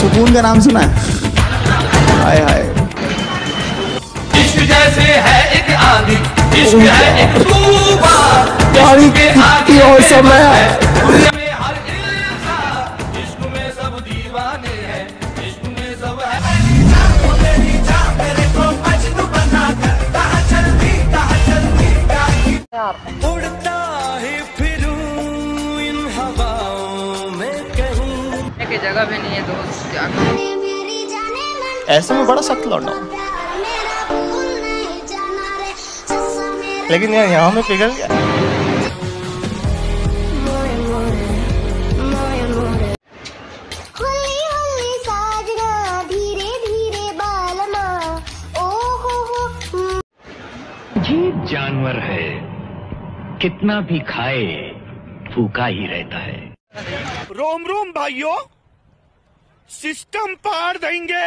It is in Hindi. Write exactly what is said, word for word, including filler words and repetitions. सुकून का नाम सुना है? हाय हाय। इश्क जैसे है एक आंधी, इश्क है एक तूफान, इश्क के आगे और सब है, दुनिया में हर इंसान, इश्क में सब दीवाने हैं, इश्क में सब है। उड़ता ही फिरूं इन हवाओं में, कहूं कि जगह भी नहीं है दोस्त क्या करूं। ऐसे में बड़ा सख्त लौटा, लेकिन यार यहाँ में पिघल गया। धीरे धीरे बालमा, ओ हो हो। जीव जानवर है, कितना भी खाए फूका ही रहता है। रोम रोम भाइयों, सिस्टम पार देंगे।